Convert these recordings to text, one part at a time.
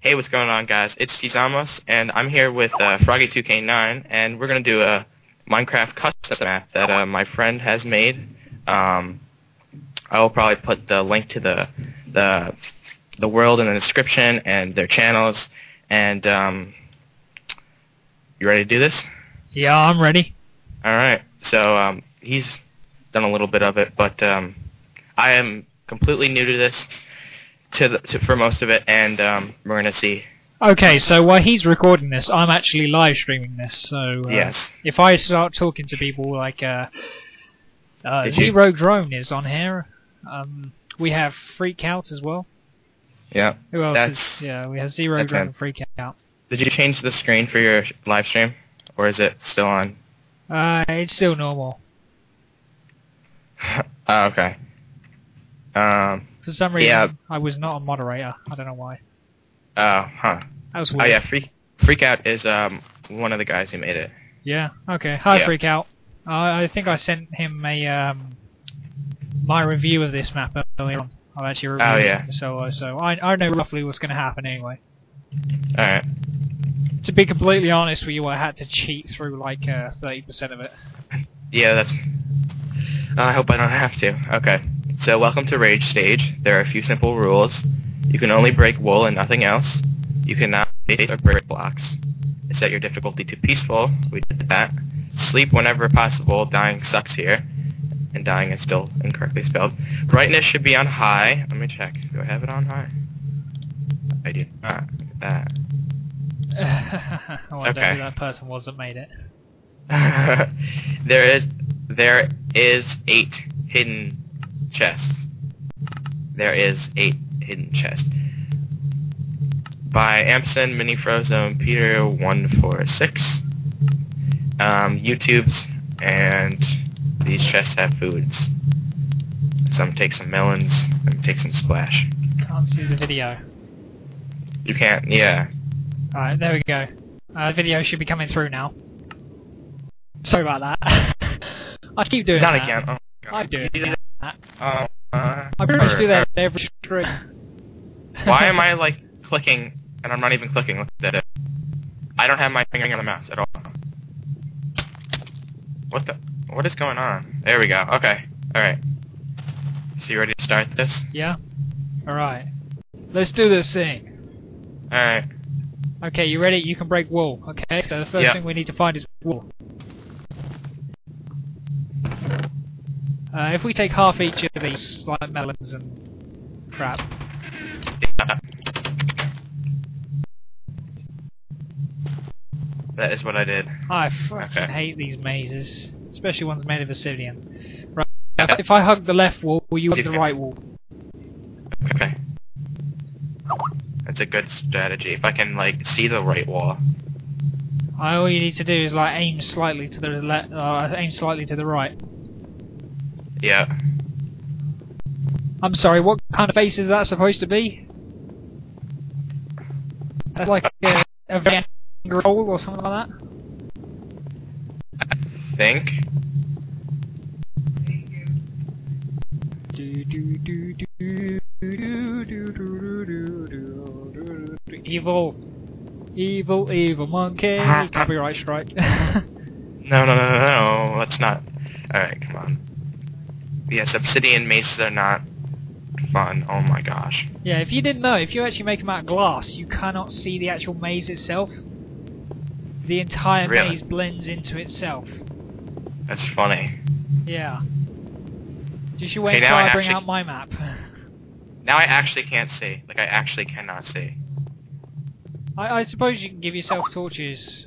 Hey, what's going on, guys? It's Gizamos, and I'm here with Froggy2k9, and we're going to do a Minecraft custom map that my friend has made. I'll probably put the link to the world in the description and their channels. And you ready to do this? Yeah, I'm ready. All right. So he's done a little bit of it, but I am completely new to this. For most of it, and we're gonna see. Okay, so while he's recording this, I'm actually live streaming this. So yes, if I start talking to people like Zero Drone is on here. We have Freak Out as well. Yeah. Who else? Yeah, we have Zero Drone and Freak Out. Did you change the screen for your live stream, or is it still on? It's still normal. Okay. For some reason, yeah. I was not a moderator. I don't know why. Oh, huh. That was weird. Oh, yeah, Freak Out is one of the guys who made it. Yeah, okay. Hi, yeah. Freak Out. I think I sent him a my review of this map earlier on. I've actually reviewed it, so I know roughly what's going to happen anyway. Alright. To be completely honest with you, I had to cheat through like 30% of it. Yeah, that's... I hope I don't have to. Okay. So welcome to Rage Stage. There are a few simple rules. You can only break wool and nothing else. You cannot break blocks. Set your difficulty to peaceful. We did that. Sleep whenever possible. Dying sucks here. And dying is still incorrectly spelled. Brightness should be on high. Let me check. Do I have it on high? I do not. Look at that. I wonder who that person was that made it. There is 8 hidden chests. There is 8 hidden chests. By Ampson, MiniFrozone, Peter 1 4 6. YouTubes, and these chests have foods. Some take some melons, some take some splash. Can't see the video. You can't, yeah. Alright, there we go. The video should be coming through now. Sorry about that. I keep doing that. Not again. Oh, I do it. I pretty much do that every stream. Why am I like clicking and I'm not even clicking? Look at it. I don't have my finger on the mouse at all. What is going on? There we go. Okay. All right. So you ready to start this? Yeah. All right. Let's do this thing. All right. Okay, you ready? You can break wool. Okay. So the first thing we need to find is wool. If we take half each of these, like melons and crap. Yeah. That is what I did. I fucking hate these mazes, especially ones made of obsidian. Right. Yeah. If I hug the left wall, will you hug the right wall? Okay. That's a good strategy. If I can like see the right wall. All you need to do is like aim slightly to the left, aim slightly to the right. Yeah. I'm sorry, what kind of face is that supposed to be? That's like a Van Gogh or something like that? I think. Evil. Evil, evil monkey. Copyright strike. No, let's not. Alright, come on. Yes, obsidian mazes are not fun. Oh my gosh. Yeah, if you didn't know, if you actually make them out of glass, you cannot see the actual maze itself. The entire maze blends into itself. That's funny. Yeah. Just you wait until I bring out my map. Now I actually can't see. Like, I actually cannot see. I suppose you can give yourself torches.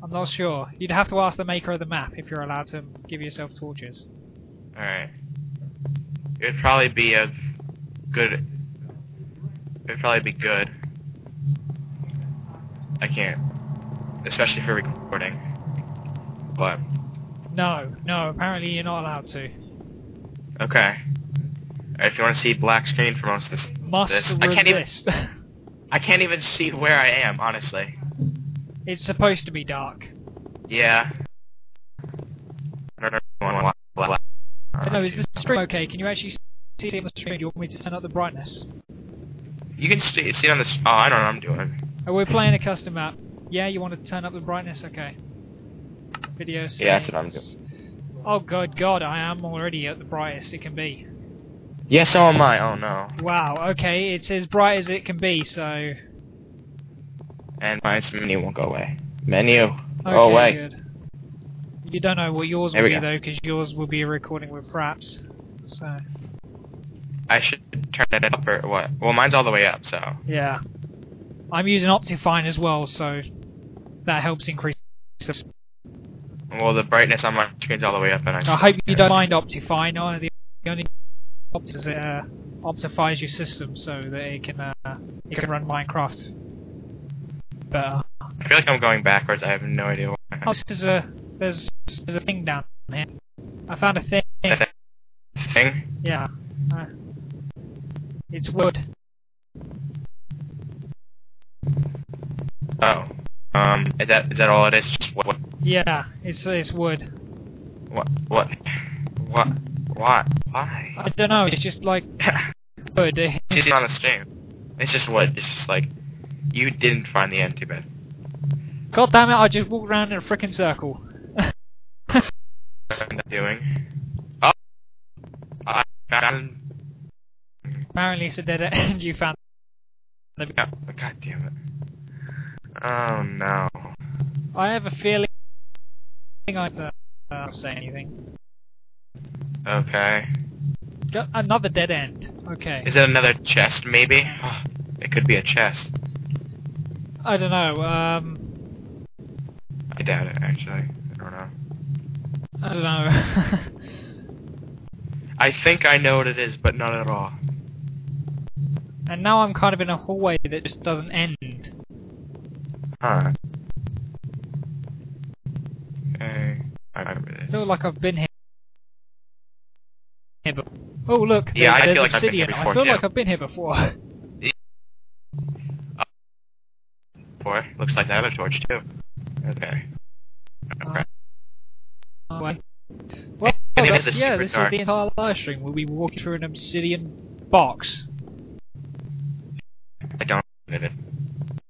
I'm not sure. You'd have to ask the maker of the map if you're allowed to give yourself torches. Alright. It'd probably be a good. It'd probably be good. I can't. Especially for recording. But. No, apparently you're not allowed to. Okay. Alright, if you want to see black screen for most of this. I can't resist. I can't even see where I am, honestly. It's supposed to be dark. Yeah. I don't know why. Is the stream okay? Can you actually see it on the stream? Do you want me to turn up the brightness? You can see on this. Oh, I don't know what I'm doing. Oh, we're playing a custom map. Yeah, you want to turn up the brightness? Okay. Video settings. Yeah, that's what I'm doing. Oh, God, I am already at the brightest it can be. Yeah, so am I. Oh, no. Wow, okay, it's as bright as it can be, so... And my menu won't go away. Menu, go away. Good. You don't know what yours will be, though, because yours will be a recording with FRAPS, so... I should turn it up or what? Well, mine's all the way up, so... Yeah. I'm using Optifine as well, so... That helps increase the... Well, the brightness on my screen's all the way up, and I hope you don't mind Optifine. The only option is it optifies your system so that it can run Minecraft better. I feel like I'm going backwards. I have no idea why. Oh, there's a thing down here. I found a thing. A thing? Yeah. It's wood. Oh. Is that all it is? Just wood? Yeah, it's wood. What? Why? Why? I don't know. It's just like wood. It's not a stream. It's just wood. It's just like you didn't find the empty bed. God damn it! I just walked around in a frickin' circle. What am I doing? Oh, I found. Apparently, it's a dead end. You found. The... Oh, God damn it! Oh no! I have a feeling I can't say anything. Okay. Got another dead end. Okay. Is it another chest? Maybe. Oh, it could be a chest. I don't know. I doubt it. Actually, I don't know. I don't know. I think I know what it is, but not at all. And now I'm kind of in a hallway that just doesn't end. Huh. Okay. I remember this. I feel like I've been here. Oh look, yeah, there's obsidian. I feel like I've been here before. Boy, looks like that other torch too. Okay. Okay. Well, yeah, this is the entire live stream. We'll be walking through an obsidian box. I don't admit it.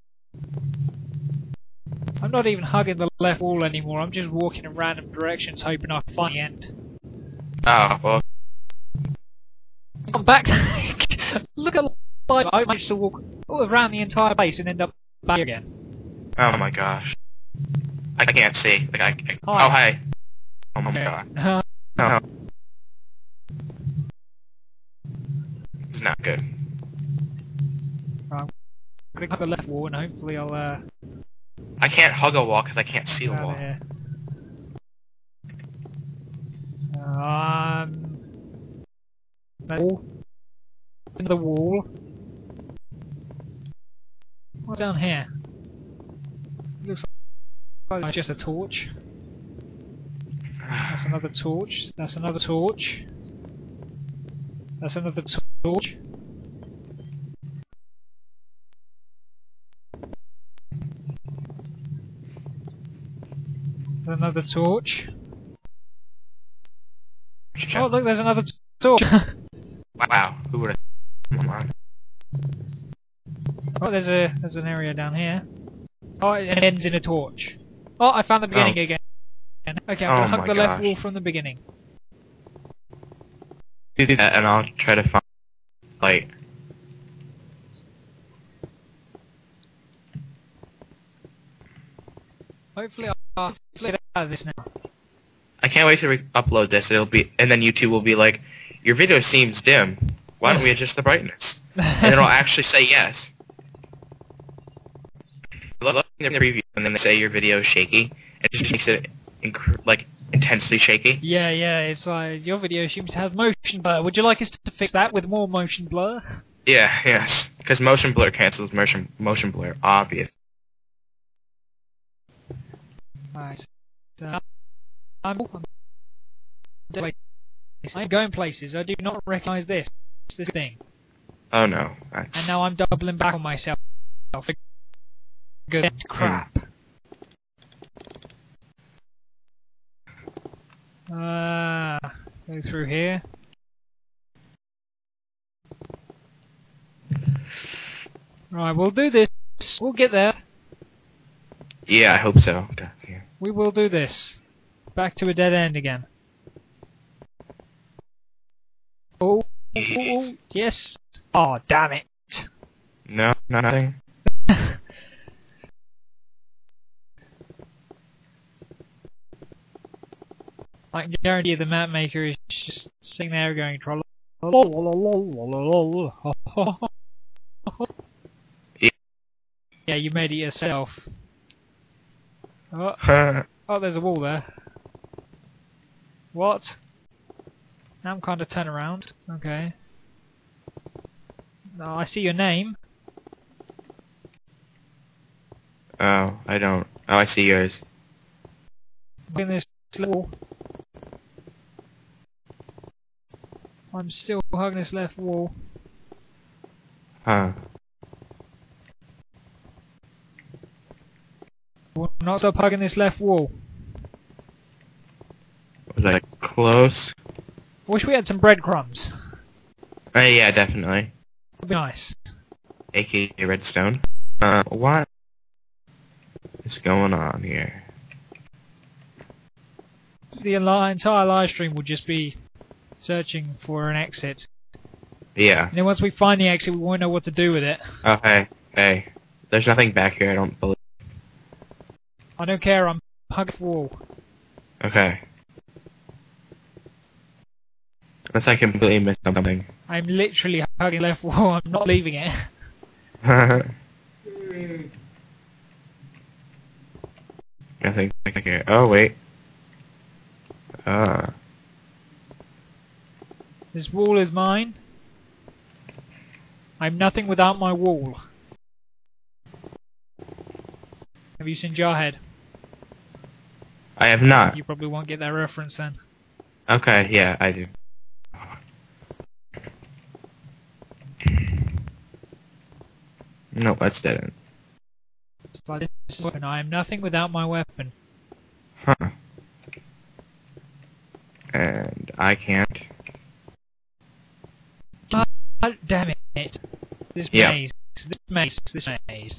I'm not even hugging the left wall anymore. I'm just walking in random directions, hoping I find the end. Oh well. I'm back. Look at life. I managed to walk all around the entire base and end up back again. Oh my gosh. I can't see. Like hi. Oh hi. Oh my god. No. It's not good. Right, I'm gonna hug the left wall and hopefully I'll. I can't hug a wall because I can't see the wall. Here. In the wall. What's down here? Looks like it's just a torch. That's another torch. That's another torch. That's another torch. There's another torch. Oh look, there's another torch. Wow, who would have... Oh, there's an area down here. Oh, it ends in a torch. Oh, I found the beginning again. Okay, I'm gonna hug the left wall from the beginning. You do that and I'll try to find light. Hopefully I'll flip out of this now. I can't wait to upload this. It'll be, and then YouTube will be like, your video seems dim. Why don't we adjust the brightness? And it'll actually say yes. I love the preview, and then they say your video is shaky. It just makes it like intensely shaky. Yeah. It's like your video seems to have motion blur. Would you like us to fix that with more motion blur? Yeah. Yes. Because motion blur cancels motion blur. Obvious. Nice. I'm going places. I do not recognize this thing. Oh no! That's... And now I'm doubling back on myself. Good crap. Go through here. Right, we'll do this. We'll get there. Yeah, I hope so. God, yeah. We will do this. Back to a dead end again. Oh, yes. Yes. Oh, damn it. No, nothing. I can guarantee the map maker is just sitting there going yeah, you made it yourself. Oh, oh, there's a wall there. What? Now I'm kind of turn around. Okay. No, I see your name. Oh, I don't. Oh, I see yours. In this little. I'm still hugging this left wall. Huh. Will not stop hugging this left wall. Was I close? Wish we had some breadcrumbs. Yeah, definitely. That'd be nice. AKA Redstone. What is going on here? The entire live stream will just be searching for an exit. Yeah. And then once we find the exit, we won't know what to do with it. Oh, hey, hey. There's nothing back here, I don't believe. I don't care, I'm hugging the wall. Okay. Unless I completely missed something. I'm literally hugging the left wall, I'm not leaving it. Nothing back here. Oh, wait. Ah. This wall is mine. I'm nothing without my wall. Have you seen Jarhead? I have not. You probably won't get that reference then. Okay, yeah, I do. No, that's dead end. I am nothing without my weapon. Huh. And I can't. God damn it. This maze. This maze. This maze.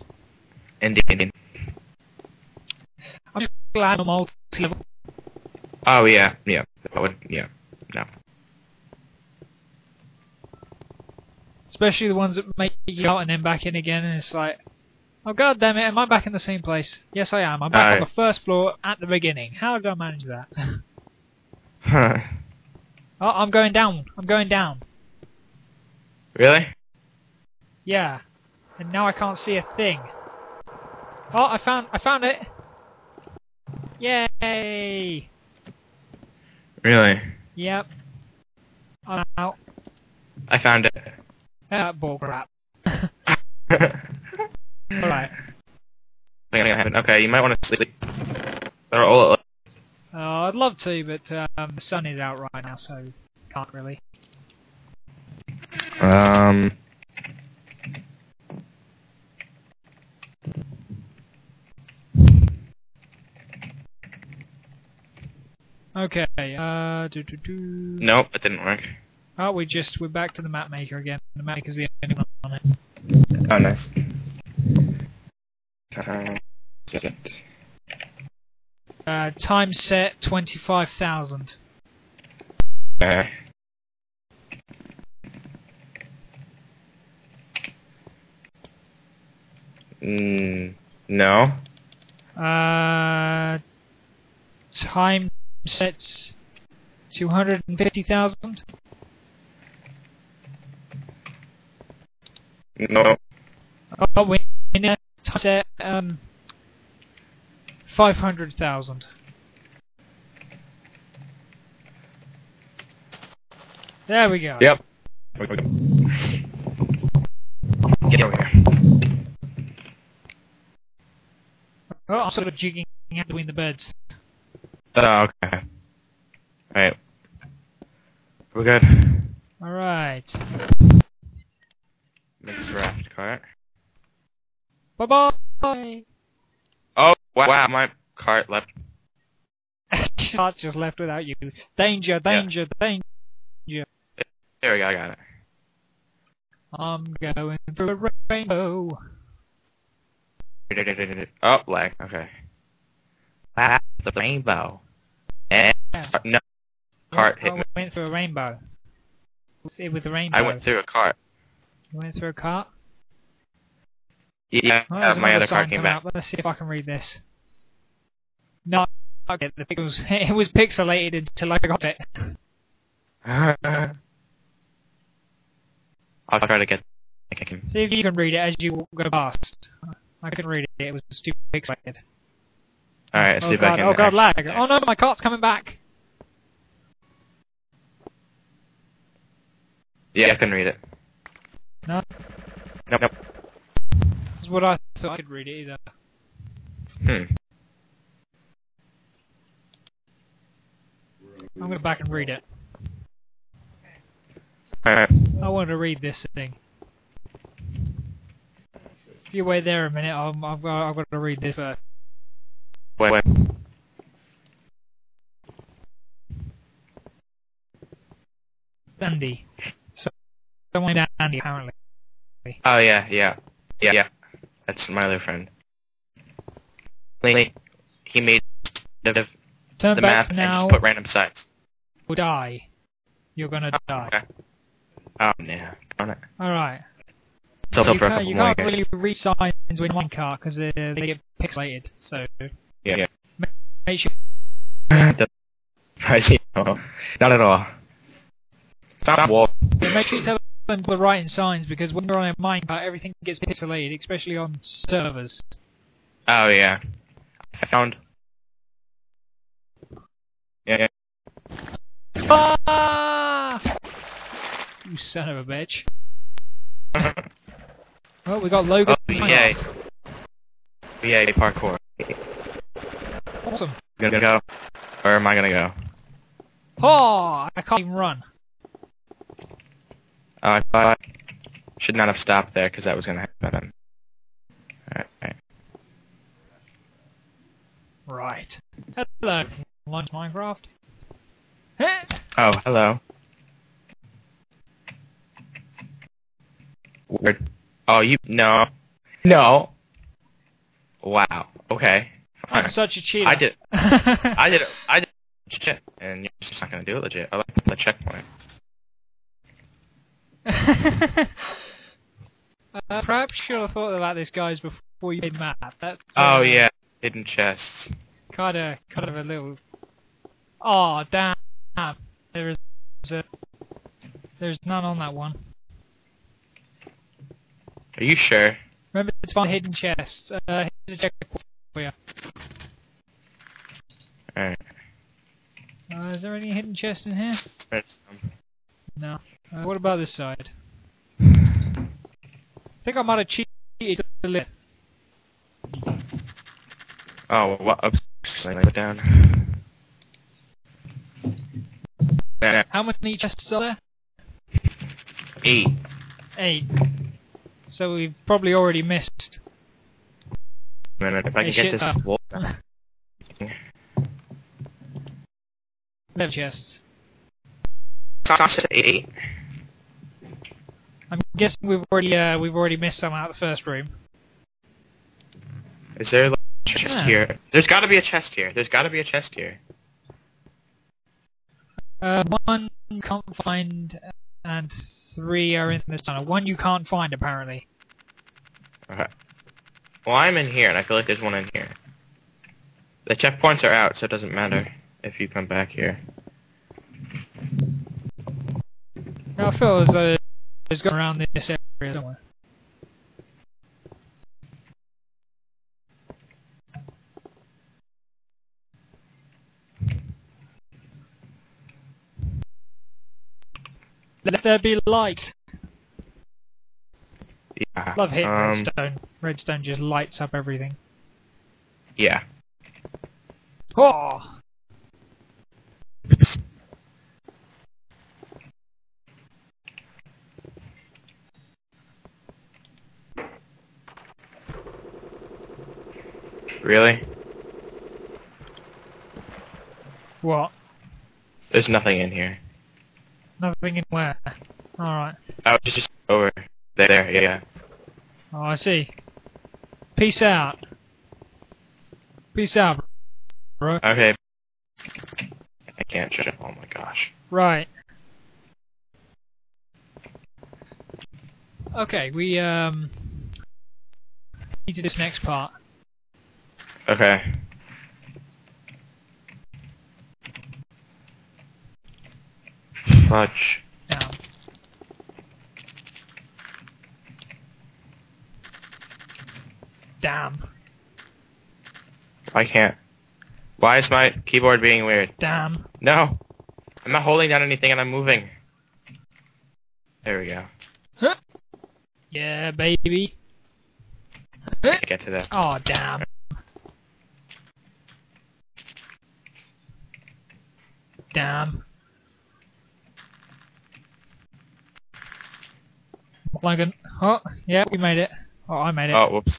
Indeed. I'm just glad I'm multi-level. Oh, yeah. Yeah. Yeah. No. Especially the ones that make you out and then back in again, and it's like, oh, god damn it, am I back in the same place? Yes, I am. I'm back on the first floor at the beginning. How did I manage that? Huh. Oh, I'm going down. I'm going down. Really? Yeah. And now I can't see a thing. Oh, I found it. Yay! Really? Yep. I'm out. I found it. Bull crap. Alright. Okay, you might want to sleep. Oh, I'd love to, but the sun is out right now, so can't really. Okay, Nope, it didn't work. Oh, we're back to the map maker again. The map maker's the only one on it. Oh, nice. Time set 25,000. No. Time sets 250,000. No. Oh, we need to set 500,000. There we go. Yep. Get over here. Oh, I'm sort of jigging out between the beds. Oh, okay. Alright. We're good. Alright. Mix raft cart. Bye bye. Oh wow, my cart left. Cart just left without you. Danger, danger, danger. There we go, I got it. I'm going through a rainbow. Oh, lag. Okay. Wow, the rainbow. And no, cart hit me. I went through a rainbow. It was a rainbow. I went through a cart. You went through a cart? Yeah, well, my other cart came back. Let's see if I can read this. No, okay, the pixels. It was pixelated until I got it. I'll try to get. I can. See if you can read it as you go past. I couldn't read it. It was too pixelated. All right, let's see if I can. Oh god, lag! Oh no, my cart's coming back. Yeah, I can read it. No. Nope. That's what I thought. I could read it either. I'm gonna go back and read it. Alright. I want to read this thing. If you wait there a minute, I've got to read this first. Wait. Dandy. So, someone named Dandy apparently. Oh yeah. That's my other friend. He made the map and just put random sites. You'll die. You're gonna die. Okay. Oh no! Darn it. All right. So you can't really read signs with one car because they get pixelated. So yeah. Make sure. Not at all. So make sure you tell them to write in signs because when you're on a minecart, everything gets pixelated, especially on servers. Oh yeah. I found. Yeah. Ah! You son of a bitch. Well, we got Logan. Oh, yay. Yay, parkour. Awesome. You gonna go? Or am I gonna go? Oh, I can't even run. Oh, I thought I should not have stopped there because that was gonna happen. Alright. Right. Hello, Lunch Minecraft. Oh, hello. Weird. Oh, you no. Wow. Okay. Fine. I'm such a cheater. I did. I did legit, and you're just not gonna do it legit. I like the checkpoint. Perhaps you should have thought about this, guys, before you made map. That's, oh yeah, hidden chests. Kind of a little. Oh damn! There's none on that one. Are you sure? Remember to find hidden chests. Here's a checkpoint for you. Alright. Is there any hidden chest in here? Redstone. No. What about this side? I think I might have cheated a little. Oh, what? Oops. I put down. How many chests are there? 8. 8. So we've probably already missed. Minute, if I can get this wall down. No chests. I'm guessing we've already missed some out of the first room. Is there like a chest here? There's got to be a chest here. One can't find. And 3 are in this tunnel. 1 you can't find, apparently. Okay. Well, I'm in here, and I feel like there's one in here. The checkpoints are out, so it doesn't matter if you come back here. Now, I feel as though there's going around this area somewhere. Let there be light. Yeah. Love hitting redstone. Redstone just lights up everything. Yeah. Oh. Really? What? There's nothing in here. Nothing in where? Alright. Oh, just over. There, yeah. Oh, I see. Peace out. Peace out, bro. Okay. I can't jump. Oh my gosh. Right. Okay, we need to do this next part. Okay. Fudge. Now. Damn. I can't. Why is my keyboard being weird? Damn. No. I'm not holding down anything and I'm moving. There we go. Huh? Yeah, baby. Huh? Get to that. Oh, damn. Damn. Oh, yeah, we made it. Oh, I made it. Oh, whoops.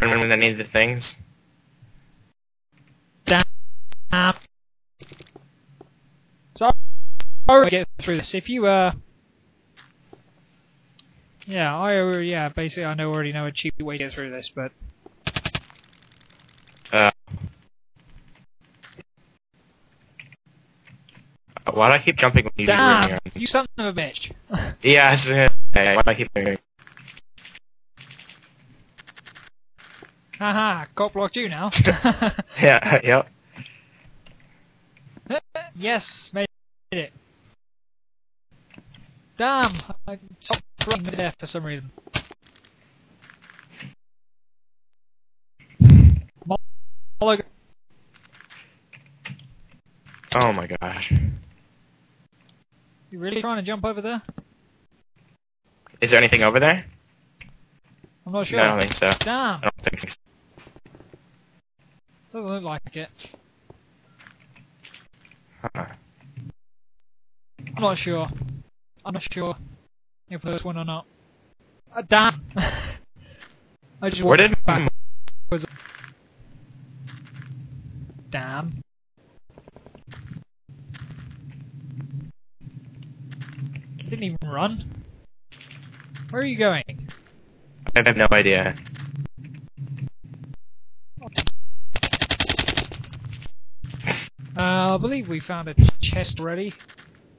Remember any of the things? Damn. So, I get through this. If you, yeah, basically I already know a cheap way to get through this, but... Why do I keep jumping when you do it? Damn, you son of a bitch. Yes, why do I keep doing it? Haha, cop blocked you now. Yeah, yep. Yes, made it. Damn, I stopped running to death for some reason. Oh my gosh. You really trying to jump over there? Is there anything over there? I'm not sure. No, I don't think so. Damn. I don't think so. Doesn't look like it. Huh. I'm not sure. I'm not sure if there's one or not. Damn! I just walked back. Damn. Didn't even run. Where are you going? I have no idea. I believe we found a chest already.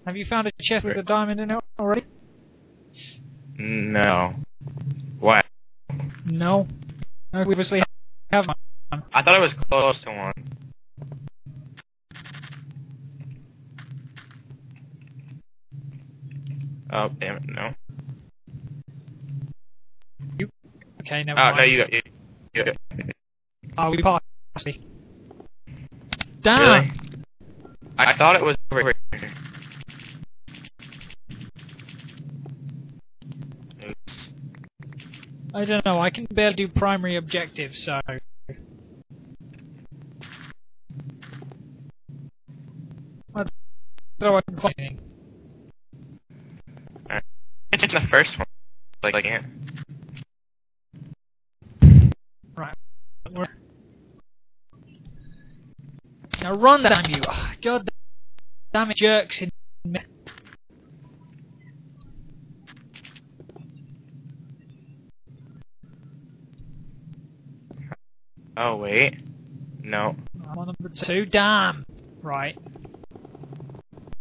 Have you found a chest with a diamond in it already? No. Why? No. I obviously have one. I thought I was close to one. Oh, damn it, no. You? Okay, never mind. Oh, no, you got it. Oh, we passed me. Damn! Really? I thought it was over here. Oops. I don't know, I can barely do primary objectives, so... That's how I'm complaining. It's the first one. Like it. Right. Now run, damn you! God damn it, jerks in me. Oh wait, no. I'm on number two. Damn. Right.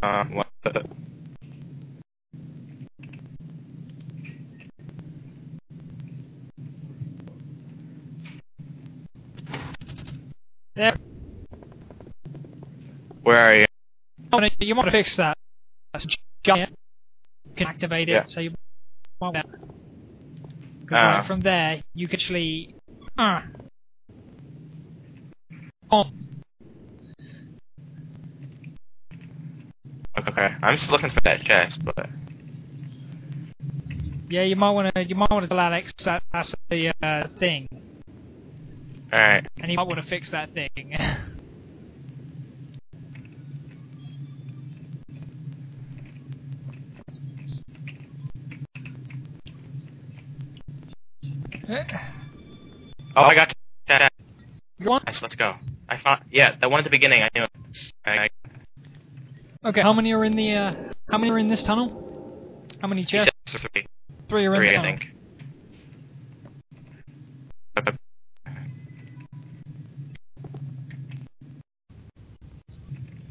What the? There. Where are you? Oh, no, you might fix that. That's giant. You can activate it, yeah. So you might want that. Right from there, you can actually. Okay, I'm just looking for that chest, but. Yeah, you might wanna tell Alex that that's the thing. Alright. And he might want to fix that thing. Oh, I got that. You want? Nice, let's go. I found, yeah, that one at the beginning. I knew it. Okay, how many are in this tunnel? How many chests? Three are in the tank. It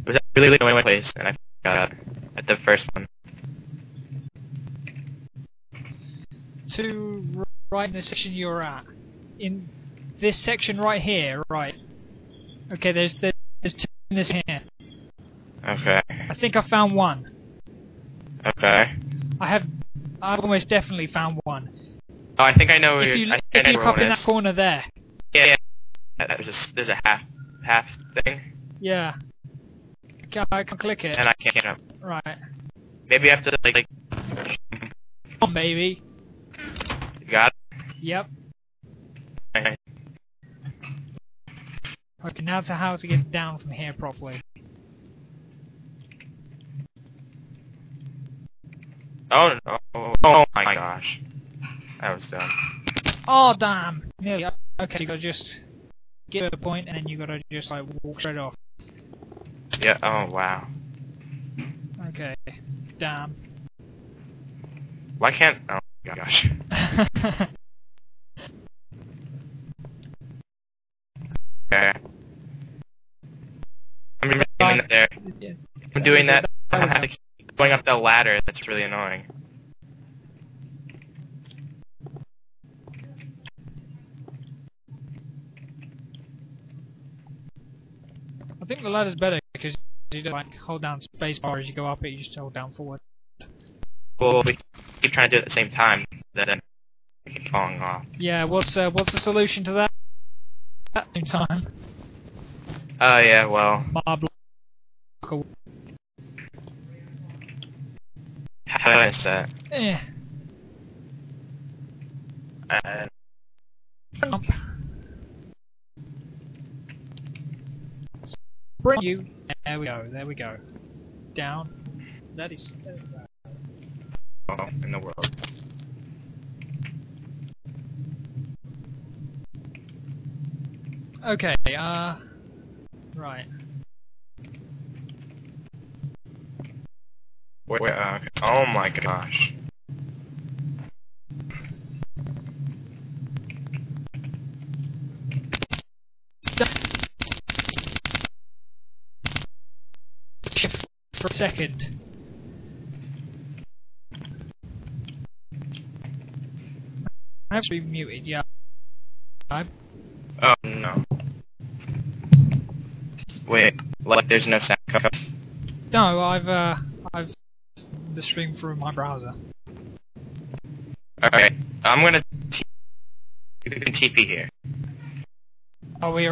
was really going my place, and I got out at the first one. Two right in the section you're at. In this section right here, right? Okay, there's two in this here. Okay. I think I found one. Okay. I've almost definitely found one. Oh, I think I know. If you pop in that corner there. Yeah. There's a half thing. Yeah. I can click it. And I can't jump. Right. Maybe I have to like. Oh, maybe. You got it? Yep. Okay. Okay, now to how to get down from here properly. Oh no! Oh my gosh! That was dumb. Oh damn! Nearly. Okay, you gotta just get to a point, and then you gotta just like walk straight off. Yeah. Oh wow. Okay. Damn. Why can't? Oh my gosh. Okay. I'm doing that there. Yeah. I'm doing that. Going up the ladder, that's really annoying. I think the ladder's better because you don't like hold down spacebar as you go up it, you just hold down forward. Well, we keep trying to do it at the same time, then we keep falling off. Yeah, what's the solution to that? At the same time. Oh yeah, well. How is that? Yeah. Bring you. There we go. There we go. Down. That is. Oh, in the world. Okay. Right. Oh my gosh. Shift for a second. I have to be muted, yeah. Oh no. Wait, like there's no sound. No, I've the stream through my browser. Okay, I'm gonna TP here. Oh, we're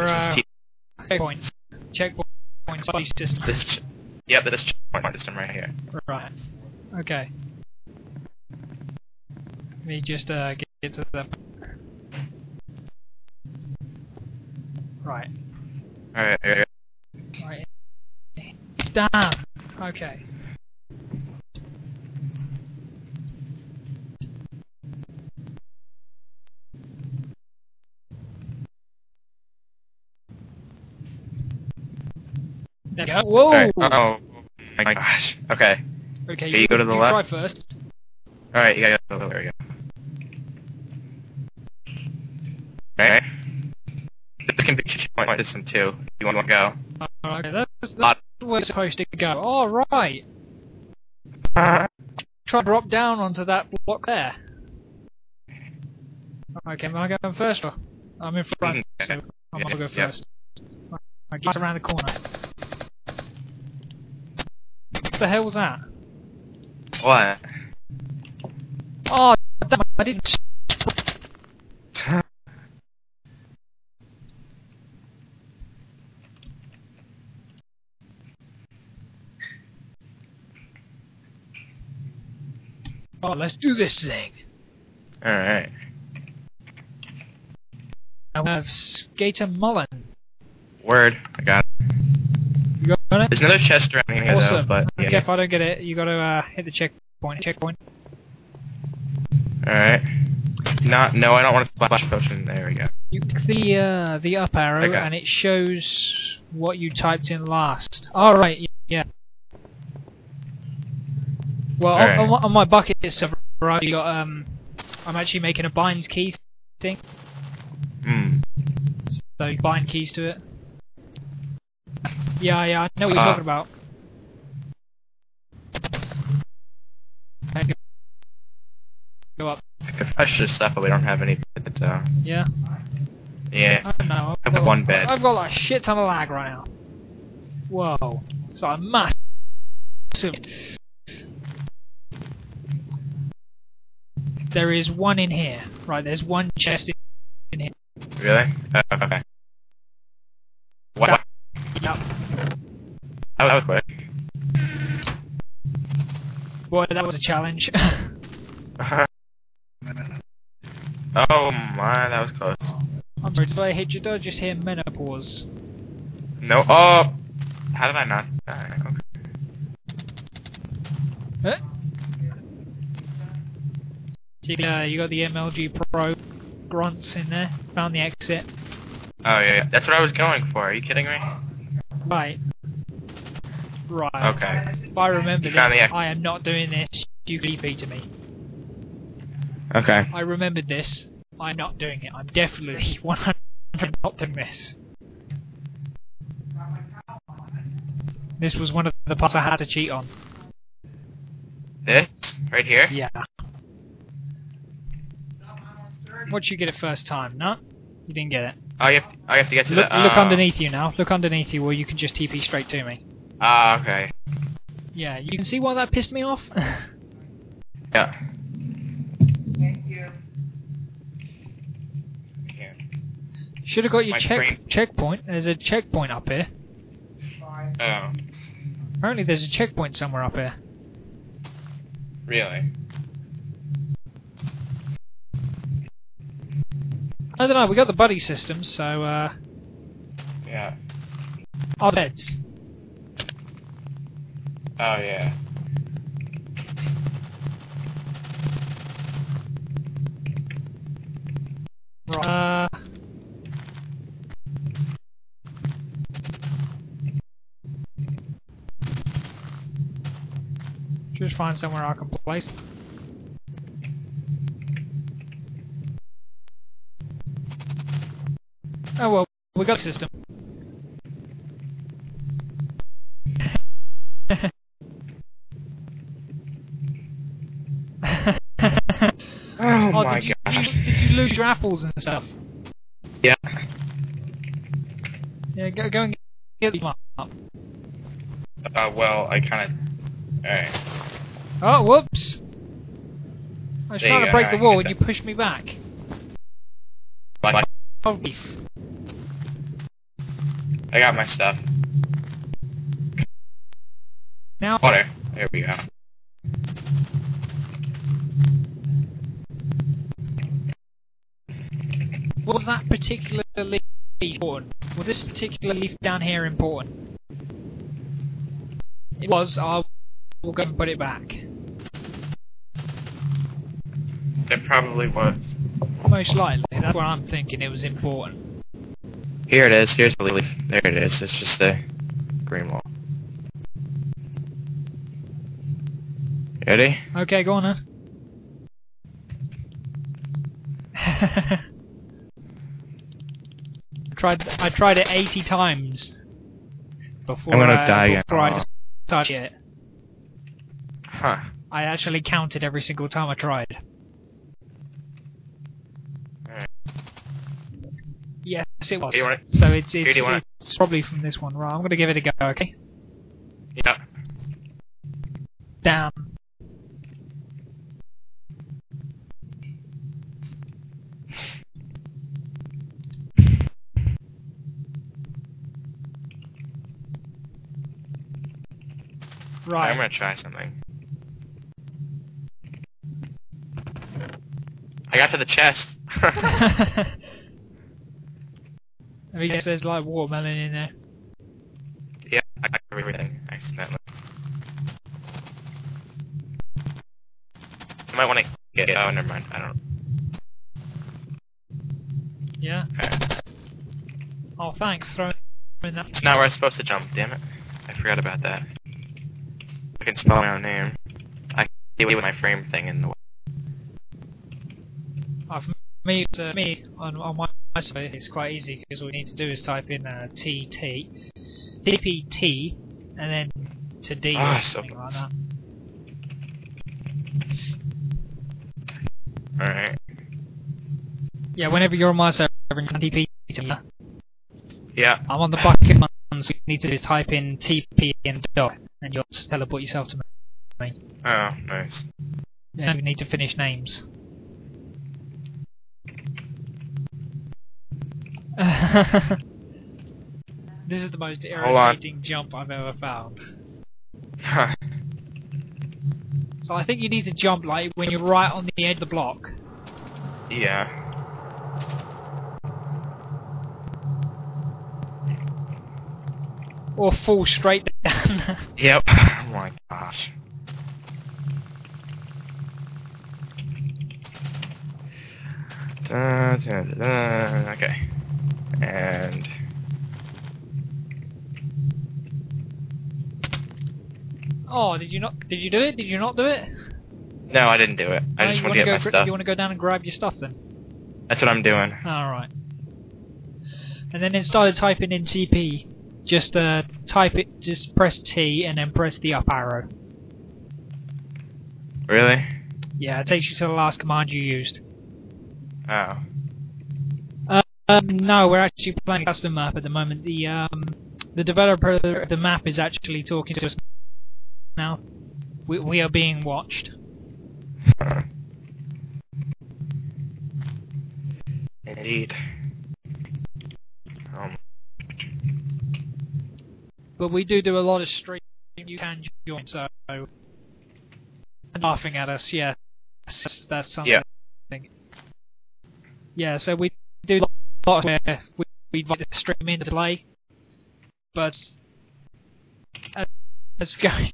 checkpoints. Checkpoint buddy system. Yep, this checkpoint system right here. Right. Okay. Let me just get to the. Right. Alright. Right. Damn. Okay. Whoa! Right. Oh my gosh. Okay. Okay, you go to the left. Try first. Alright, you gotta go to the left. Alright. This can be checkpoint like this one too. You wanna go? Okay, that's the way it's supposed to go. Alright! Try to drop down onto that block there. Okay, am I going first or? I'm in front, so I might go first. Yep. I get around the corner. What the hell was that? What? Oh, damn it, I didn't. Oh, let's do this thing. Alright. Now we have Skater Mullen. Word, I got it. There's another chest around here awesome. Though, but yeah. Okay, if I don't get it, you gotta hit the checkpoint. Alright. No, I don't want to splash potion. There we go. You click the up arrow and it shows what you typed in last. Alright, yeah. Well, right. on my bucket server, I've got I'm actually making a binds key thing. Hmm. So you bind keys to it. Yeah, I know what you're talking about. Go up. Refresh this stuff, but we don't have any beds. Yeah. Yeah. I don't know. I have one bed. I've got like a shit ton of lag right now. Whoa. It's like a massive. There is one in here. Right, there's one chest in here. Really? Okay. What? Yep. Oh, that was quick. Boy, that was a challenge. Oh my, that was close. I'm sorry, did I just hear menopause? No, oh! How did I not die? Okay. Huh? So you got the MLG Pro grunts in there. Found the exit. Oh yeah, that's what I was going for. Are you kidding me? Right. Okay. If I remember this, I am not doing this. You EP to me. Okay. I remembered this. I'm not doing it. I'm definitely 100% not doing this. This was one of the parts I had to cheat on. This? Right here? Yeah. What'd you get it first time? No? You didn't get it. Oh, you have to get to the... Look underneath you now. Look underneath you, or you can just TP straight to me. Ah, okay. Yeah, you can see why that pissed me off? Yeah. Thank you. Yeah. Should have got your checkpoint. There's a checkpoint up here. Oh. Apparently there's a checkpoint somewhere up here. Really? I don't know, we got the buddy system, so yeah. Our beds. Oh yeah. Right. Just find somewhere I can place. Oh well, we got the system. Oh my god. Did you lose your apples and stuff? Yeah. Yeah, go and get them up. Well, I kinda... Alright. Oh, whoops! I was trying to break the wall and you pushed me back. Oh, I got my stuff. Now water. There we go. Was that particular leaf important? Was this particular leaf down here important? It was. I will go and put it back. It probably was. Most likely. That's what I'm thinking. It was important. Here it is, here's the leaf. There it is, it's just a green wall. Ready? Okay, go on then. I tried it 80 times before I touched it. Huh. I actually counted every single time I tried. Yes, it was. So it's probably from this one. Right, I'm gonna give it a go, okay? Yeah. Damn. Right. I'm gonna try something. I got to the chest. I guess there's like watermelon in there. Yeah, I got everything accidentally. I might want to get it. Oh, never mind. I don't. Yeah. Okay. Oh, thanks. Throw in that. It's not where I'm supposed to jump. Damn it! I forgot about that. I can spell my own name. I with my frame thing in the way. For me, on my side, it's quite easy because all you need to do is type in TPT and then to D or something like that. Alright. Yeah, whenever you're on my server and TP, yeah. I'm on the bucket one, so you need to do type in TP and doc, and you'll just teleport yourself to me. Oh, nice. Yeah, you need to finish names. This is the most irritating jump I've ever found. So I think you need to jump like when you're right on the edge of the block. Yeah. Or fall straight down. Yep. Oh my gosh. Da, da, da, da. Okay. And oh, did you do it? Did you not do it? No, I didn't do it. I just want to get my stuff. You want to go down and grab your stuff then? That's what I'm doing. Alright. And then instead of typing in TP, just type it, just press T and then press the up arrow. Really? Yeah, it takes you to the last command you used. Oh. No, we're actually playing a custom map at the moment. The developer of the map is actually talking to us now. We are being watched. Indeed. But we do a lot of streaming. You can join, so laughing at us, yeah. That's something. Yeah. I think. Yeah, so we do a lot where we like to stream into delay, but as going.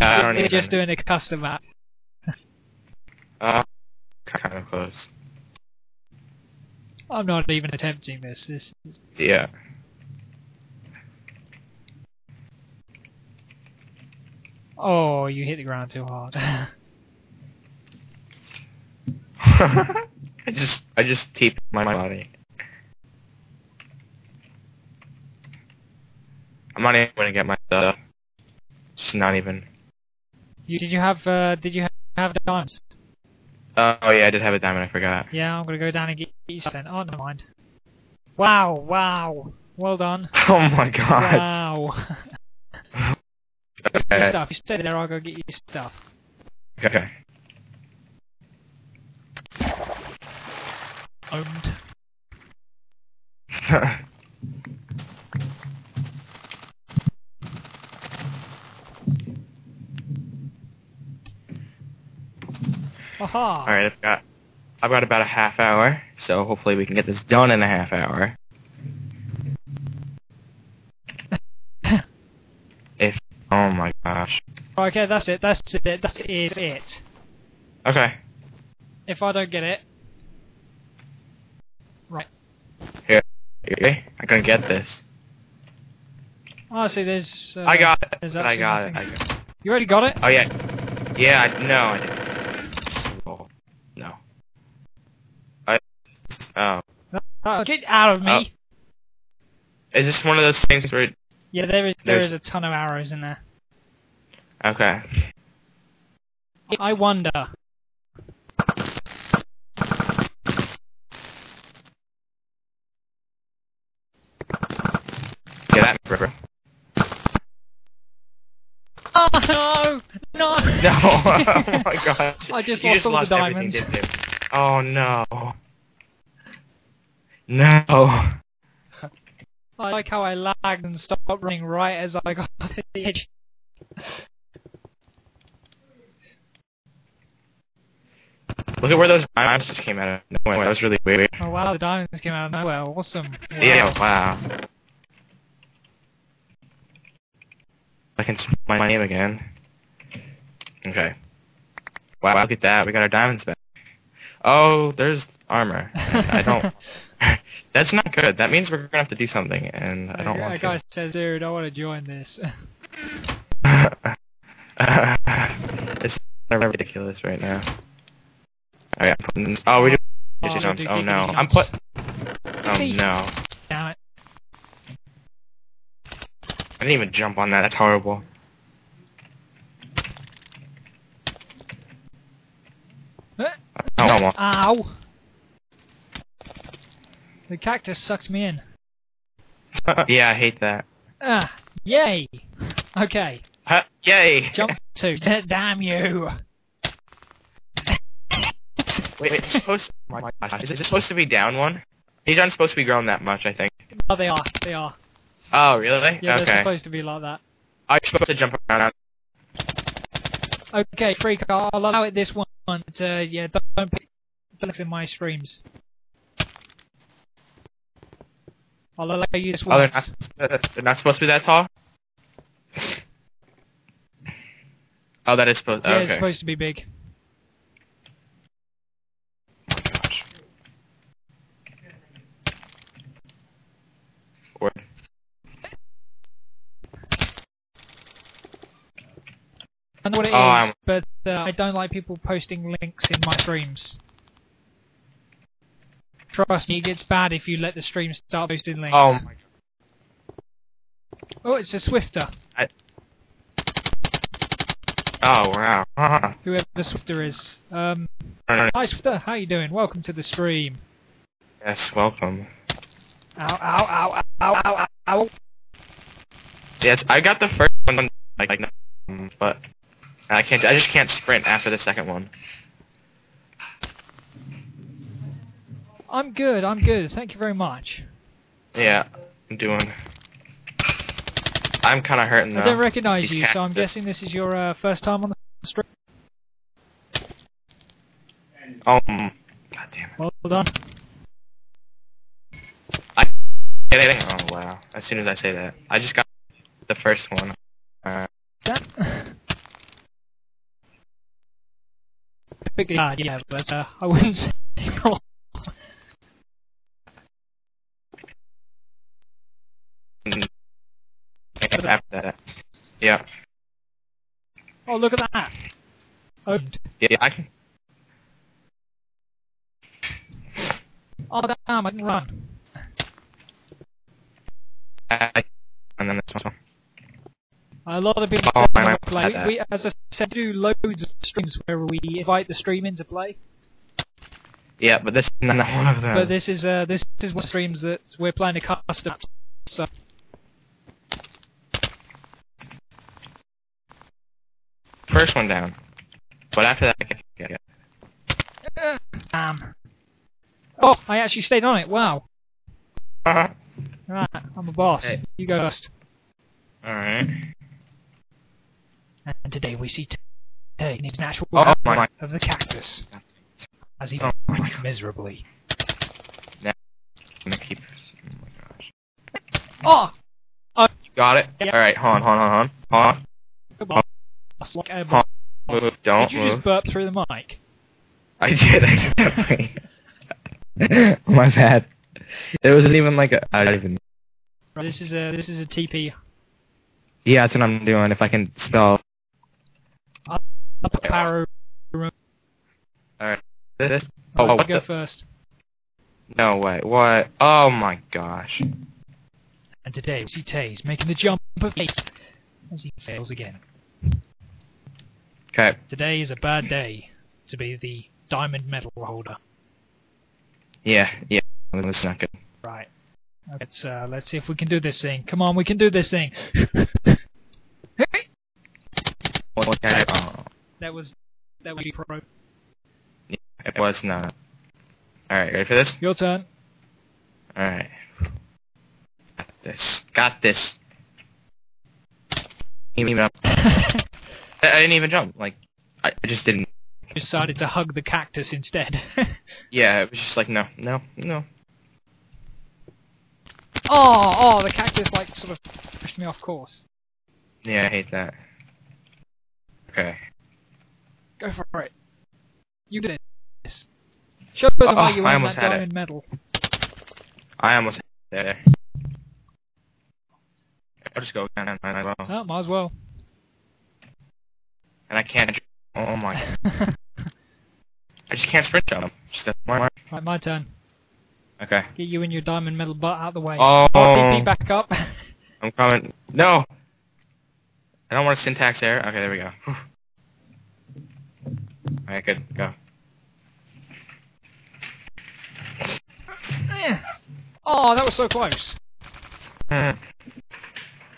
We're just doing a custom map. Kind of close. I'm not even attempting this. Yeah. Oh, you hit the ground too hard. I just teeped my body. I'm not even gonna get my stuff. It's not even. Did you have diamonds? Oh yeah, I did have a diamond. I forgot. Yeah, I'm gonna go down and get you then. Oh, never mind. Wow! Wow! Well done. Oh my god. Wow. Okay. Get your stuff. You stay there. I'll go get your stuff. Okay. Owned. Alright, I've got about a half hour, so hopefully we can get this done in a half hour. If oh my gosh. Okay, that is it. Okay. If I don't get it. Right. Here. I'm gonna get this. Oh, see, there's I got it. I got it. You already got it? Oh yeah. Yeah, I didn't. Oh. Get out of me! Oh. Is this one of those things where... Yeah, there is a ton of arrows in there. Okay. I wonder... Get at me, bro. Oh, no! No! No! Oh my god. I just lost all the diamonds. Didn't you? Oh no. No. I like how I lagged and stopped running right as I got to the edge. Look at where those diamonds just came out of nowhere. That was really weird. Oh wow, the diamonds came out of nowhere. Awesome. Wow. Yeah, wow. I can spell my name again. Okay. Wow, look at that. We got our diamonds back. Oh, there's armor. I don't... That's not good. That means we're gonna have to do something, and I don't want to. That guy says, dude, I want to join this. They're ridiculous right now. Alright, I'm putting this. Oh, we do. Oh no. I'm putting. Oh no. Damn it. I didn't even jump on that. That's horrible. Ow. The cactus sucked me in. Yeah, I hate that. Yay! Okay. Yay! Jump to. Damn you! Wait, it's supposed to. Oh my gosh, is it supposed to be down one? These aren't supposed to be grown that much, I think. Oh, they are. They are. Oh, really? Yeah, okay. They're supposed to be like that. I'm supposed to jump around. Okay, freak. I'll allow it this one. But, yeah, don't put bugs in my streams. I'll allow you this one. Oh, they're not supposed to be that tall? Oh, that is supposed to be. Yeah, okay. It's supposed to be big. Oh my gosh. What? I don't know what it is, but I don't like people posting links in my streams. Trust me, it gets bad if you let the stream start posting links. Oh my god. Oh, it's a Swifter. Oh wow. Whoever the Swifter is. Hi Swifter, how you doing? Welcome to the stream. Yes, welcome. Ow, ow, ow, ow, ow, ow. Yes, I got the first one, but I just can't sprint after the second one. I'm good, thank you very much. Yeah, I'm kinda hurting though. I don't recognize you, so I'm guessing this is your first time on the stream? God damn it. Well done. Oh wow, as soon as I say that. I just got the first one. Yeah, but I wouldn't say wrong. After that. Yeah. Oh, look at that! Owned. Yeah, I can. Oh damn! I didn't run. And then this one. A lot of people play. We, as I said, do loads of streams where we invite the stream in to play. Yeah, but this is not one of them. But this is one of the streams that we're playing a custom app. So. First one down, but after that I can get it. Oh, I actually stayed on it, wow. Alright, I'm a boss. Hey. You go first. Alright. And today we see Tay in his natural world of the cactus. As he points miserably. Now, I'm gonna keep this. Oh my gosh. Oh! You got it? Yeah. Alright, hold on. Goodbye. Like move, don't did you move. Just burp through the mic? I did, exactly. My bad. There wasn't even like a. I don't even. Right, this is a TP. Yeah, that's what I'm doing. If I can spell. Up arrow. All right. This. Oh, I'll go first. No way. What? Oh my gosh. And today we see Taze making the jump of faith as he fails again. Okay. Today is a bad day to be the diamond medal holder. Yeah. That's not good. Right. Okay, let's see if we can do this thing. Come on, we can do this thing. Okay. That was pro. Yeah, it was not. All right, ready for this? Your turn. All right. Got this. Even up. I didn't even jump, like, I just didn't. You decided to hug the cactus instead. Yeah, it was just like, no. Oh, the cactus, like, sort of pushed me off course. Yeah, I hate that. Okay. Go for it. You did this. Show them why you won that diamond medal. I almost had it. I'll just go down and I might as well. And I can't. Oh I'm like, I just can't sprint on him. Right, my turn. Okay. Get you and your diamond metal butt out of the way. Oh. BP back up. I'm coming. No. I don't want a syntax error. Okay, there we go. Alright, good. Go. Oh, that was so close.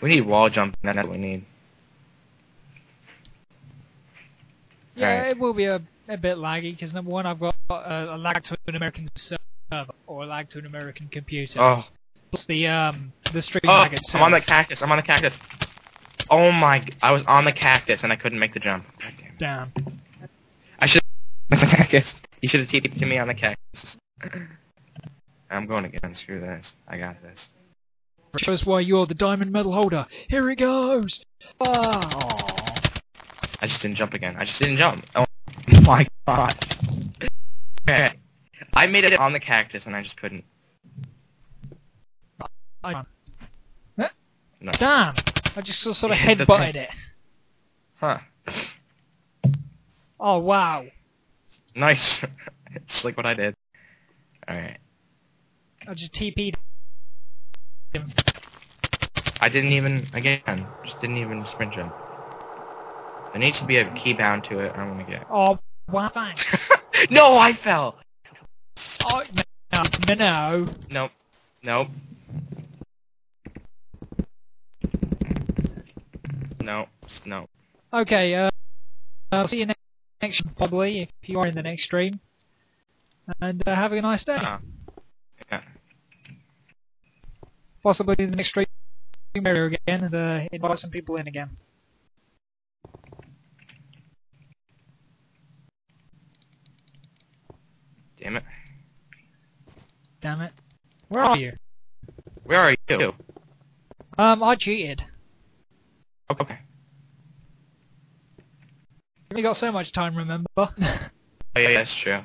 We need wall jumping. That's what we need. Yeah, right. It will be a bit laggy because number one, I've got a lag to an American server or a lag to an American computer. Oh. Plus the stream lag itself. I'm on the cactus. I'm on the cactus. Oh my! I was on the cactus and I couldn't make the jump. Damn. I should have on the cactus. You should have TP'd to me on the cactus. I'm going again. Screw this. I got this. Shows why you're the diamond medal holder. Here it goes. Oh. I just didn't jump again. I just didn't jump. Oh my god. Okay. I made it on the cactus and I just couldn't. No. Damn. I just sort of headbutted it. Huh. Oh, wow. Nice. It's like what I did. Alright. I just TP'd him. I didn't even, again, just didn't even sprint jump. There needs to be a key bound to it, I don't want to get it. Oh, wow, thanks. No, I fell! Oh, no, no. Nope. Nope. No, no. Okay, I'll see you next time, probably, if you are in the next stream. And have a nice day. Yeah. Possibly in the next stream area again, and invite some people in again. Damn it. Damn it. Where are you? Where are you? I cheated. Okay. You got so much time, remember? Oh yeah, that's true.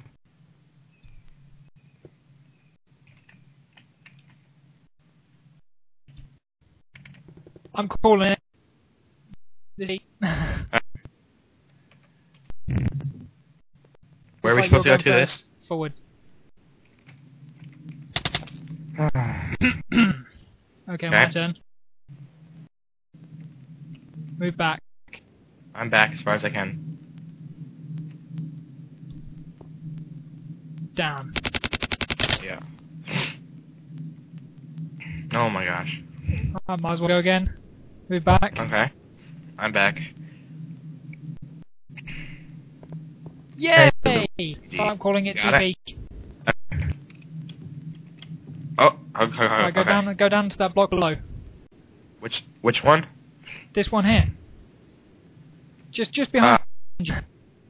I'm calling it. Where are we supposed to go to this? Forward. Okay, my turn. Move back. I'm back as far as I can. Down. Yeah. Oh my gosh. I might as well go again. Move back. Okay. I'm back. Yay! I'm calling it GP. Oh, okay. Right, go down. Go down to that block below. Which one? This one here. Just behind you.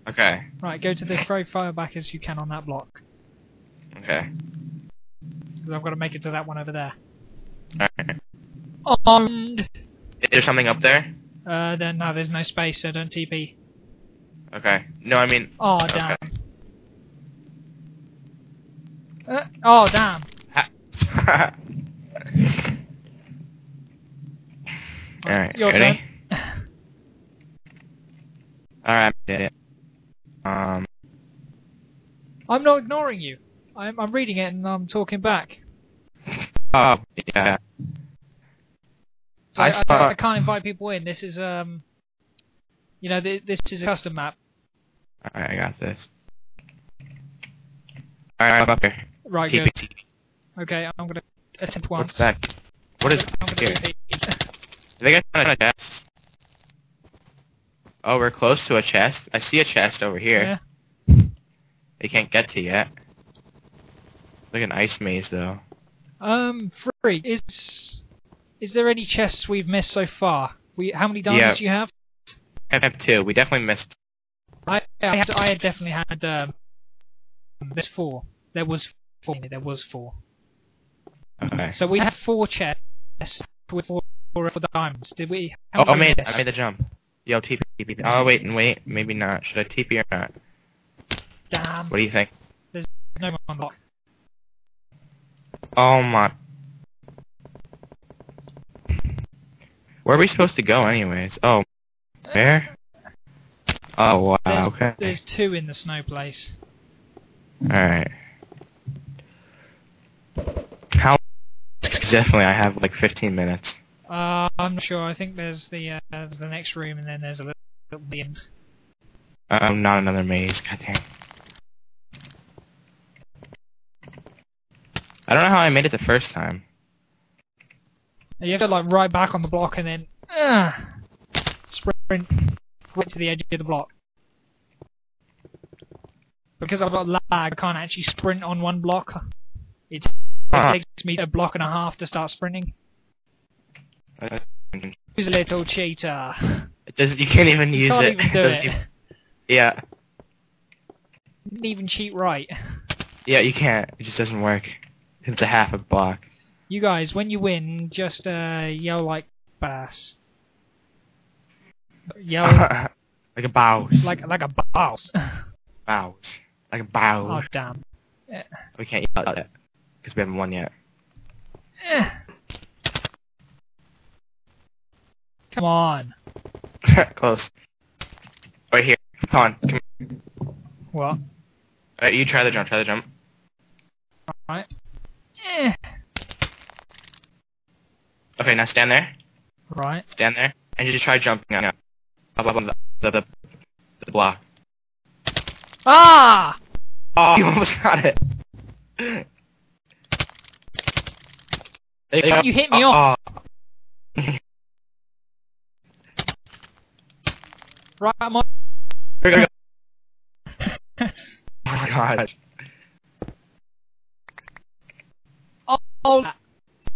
Okay. Right, go to the very far back as you can on that block. Okay. Because I've got to make it to that one over there. Alright. And... Is there something up there? Then, no, there's no space, so don't TP. Okay. No, I mean... Oh, damn. Okay. Oh, damn. Alright, ready? Alright, I did it. I'm not ignoring you. I'm reading it and I'm talking back. Oh, yeah. So I can't invite people in. This is, you know, this is a custom map. Alright, I got this. Alright, I'm up here. Right, good. Okay, I'm gonna attempt once. What's that? What is it? Are they gonna find a chest? Oh, we're close to a chest. I see a chest over here. Yeah. They can't get to yet. Like an ice maze, though. Free. Is there any chests we've missed so far? How many diamonds do you have? I have two. We definitely missed. I had definitely had. There's four. There was four. There was four. Okay. So we had four chests with four. For diamonds, did we? Oh, I made the jump. Yo, TP. Oh, wait, maybe not. Should I TP or not? Damn. What do you think? There's no one on block. Oh my. Where are we supposed to go, anyways? Oh, there. Oh, wow, okay. There's two in the snow place. Alright. How... Definitely, I have like 15 minutes. I'm not sure. I think there's the next room, and then there's a little bit end. Not another maze. Goddamn. I don't know how I made it the first time. You have to like right back on the block and then sprint right to the edge of the block. Because I've got lag, I can't actually sprint on one block. It's it takes me a block and a half to start sprinting. Who's a little cheater? It doesn't. You can't even use it. Even do it. Yeah. You didn't even cheat right. Yeah, you can't. It just doesn't work. It's a half a block. You guys, when you win, just yell like bass. Yell like a boss. Like a boss. Bows. Like a bow. Oh damn. Yeah. We can't yell at it. Because we haven't won yet. Come on. Close. Right here. Come on. Come here. What? Alright, you try the jump. Try the jump. Alright. Okay, now stand there. Right. Stand there. And you just try jumping up on the block. Ah! Oh, you almost got it. You hit me off. Right, I'm on. Go. Oh my god.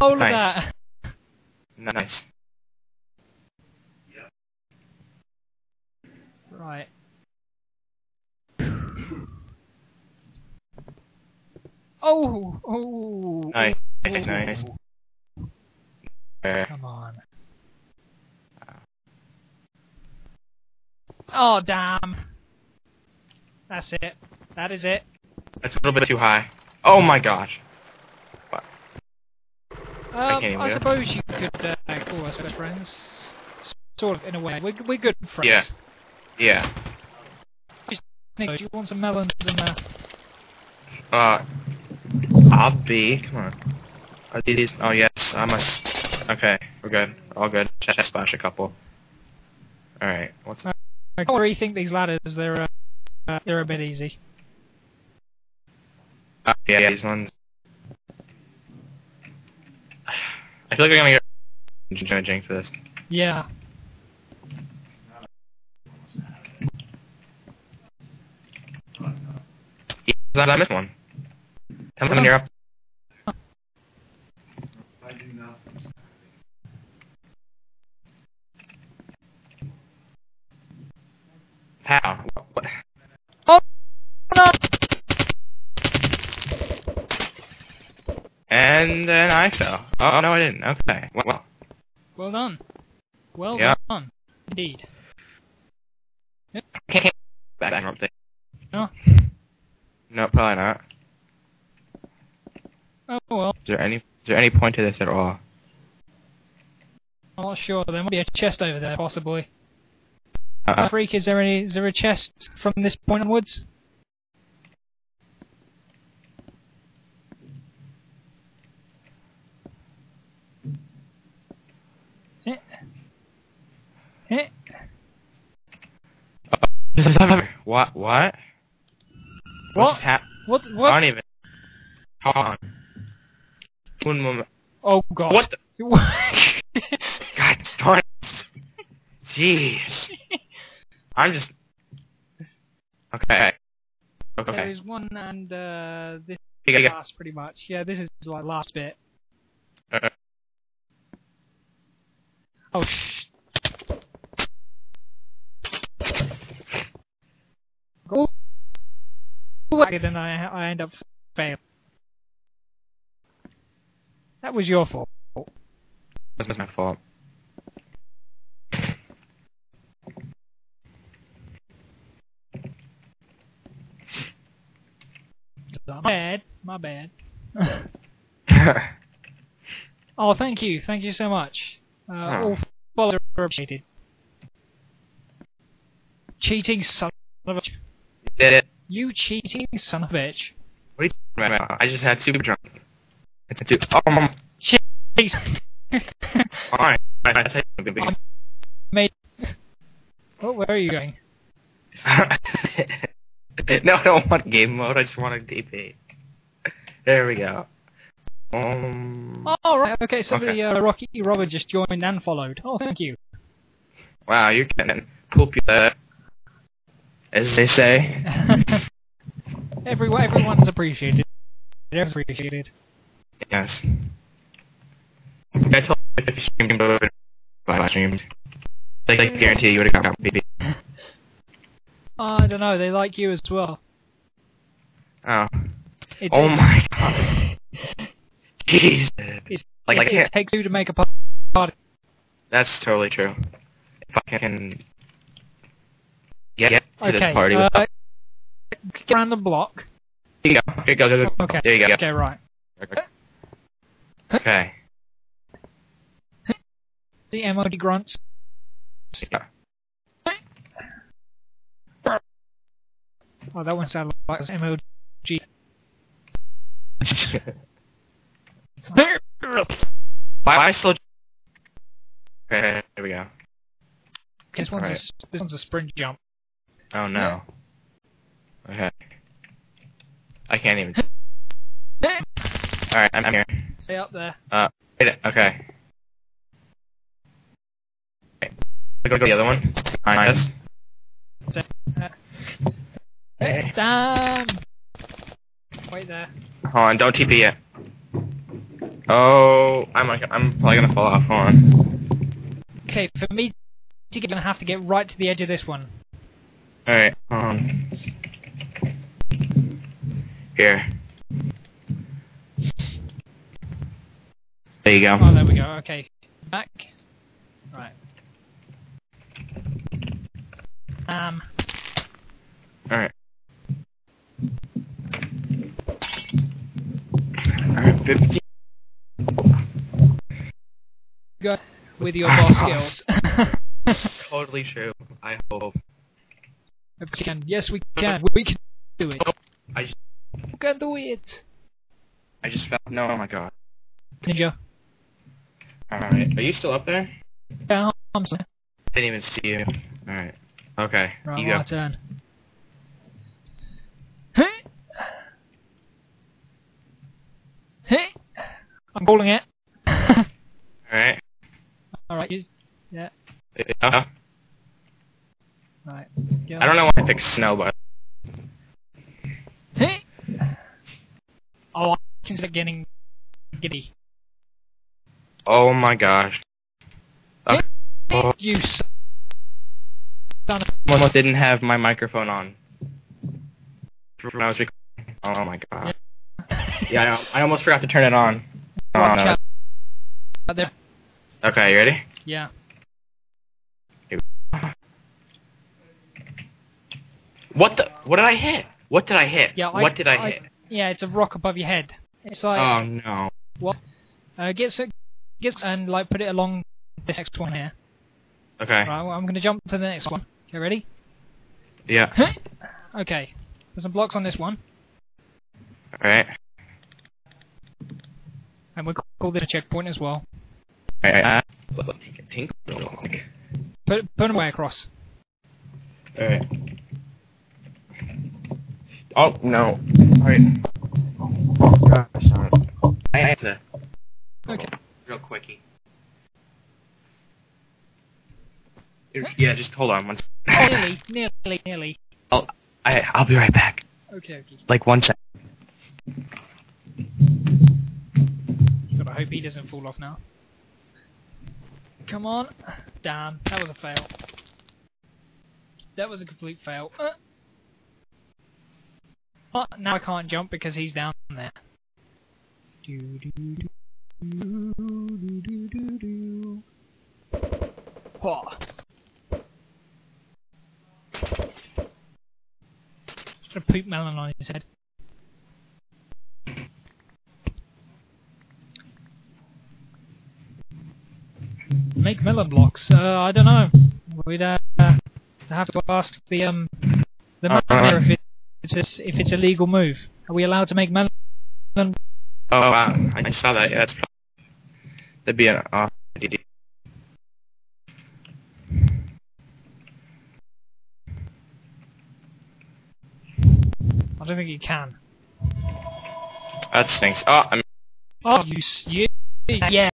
All nice. Of that. Nice. Right. Oh! Oh! Nice. Nice. Come on. Oh, damn. That's it. That is it. That's a little bit too high. Oh my gosh. I suppose you could call us best friends. Sort of, in a way. We're good friends. Yeah. Yeah. Do you want some melons in there? I'll be. Come on. I'll do these. Oh, yes. I must. Okay, we're good. All good. Just splash a couple. Alright, what's that? I can't rethink these ladders, they're a bit easy. Yeah, these ones. I feel like we're gonna get jinx for this. Yeah. I missed one. Tell me when you're up. How? What? Oh no! And then I fell. Oh no, I didn't. Okay. Well. Well done. Well done. Indeed. Yep. Back up there. No. No, probably not. Oh well. Is there any point to this at all? I'm not sure. There might be a chest over there, possibly. Freak, is there a chest from this point onwards? What? What? What? I don't even. Hold on. One moment. Oh god. What the? God darn it. Jeez. I'm just... Okay. Okay. There's one and this is last pretty much. Yeah, this is like last bit. Oh sh... Go... Then I end up failing. That was your fault. That was my fault. My bad. Oh, thank you so much. All followers are appreciated. cheating son of a bitch. You did it. You cheating son of a bitch. What are you talking about? I just had super drunk. Oh, cheese. Alright, I say something. Oh, where are you going? No, I don't want game mode, I just want a DP. There we go. Oh, right, okay, somebody, okay. Rocky Robert just joined and followed. Oh, thank you. Wow, you're getting popular, as they say. Everyone's appreciated. Everyone's appreciated. Yes. I told you if you streamed over live streamed. They like, guarantee you would have got BB. I don't know, they like you as well. Oh. It, oh my god. Jesus. Like, it takes two to make a party. That's totally true. If I can get to this party with random block. Here you go. Here you go. Okay. There you go. Okay, right. Okay. The MOD grunts. Yeah. Oh, that one sounded like it's MOD. Why slow? Okay, here we go. This one's a sprint jump. Oh no. Okay. I can't even. Alright, I'm here. Stay up there. Okay. Go to the other one. Alright, nice. Damn! Wait there. Hold on, don't TP yet. Oh, I'm probably gonna fall off. Hold on. Okay, for me, you're gonna have to get right to the edge of this one. Alright, hold on. Here. There you go. Oh, there we go. Okay, back. Right. Alright. Alright, 15. Go with your boss skills. Totally true, I hope. If we can. Yes, we can. We can do it. We can do it. I just fell. No, oh my god. Ninja. Alright, are you still up there? Yeah, I'm sorry. I didn't even see you. Alright. Okay, right, you go. My turn. Hey, I'm calling it. Alright. Alright, you. Yeah. Right. I don't know why I picked snow, but. Hey. Oh, I can start getting giddy. Oh my gosh. Okay. Hey, you son. Someone didn't have my microphone on. When I was recording. Oh my god. Yeah, I know. I almost forgot to turn it on. Oh, no. Out there. Okay, you ready? Yeah. What the? What did I hit? What did I hit? Yeah, what did I hit? Yeah, it's a rock above your head. It's like. Oh no. What? Get and like put it along this next one here. Okay. Right, well, I'm gonna jump to the next one. You ready? Yeah. Okay. There's some blocks on this one. Alright. And we'll call this a checkpoint as well. Alright. Put them way across. Alright. Oh, no. Alright. Oh, gosh. I had to. Okay. Real quickie. Yeah, just hold on 1 second. Nearly. Oh, I'll be right back. Okay. Like 1 second. God, I hope he doesn't fall off now. Come on. Damn, that was a fail. That was a complete fail. Oh, now I can't jump because he's down there. Oh. A poop melon on his head. Make melon blocks. I don't know. We'd I have to ask the manager if it's a legal move. Are we allowed to make melon? Oh, wow. I saw that. Yeah, that's that'd be an odd idea. I don't think you can. That stinks. Oh, you. Yeah.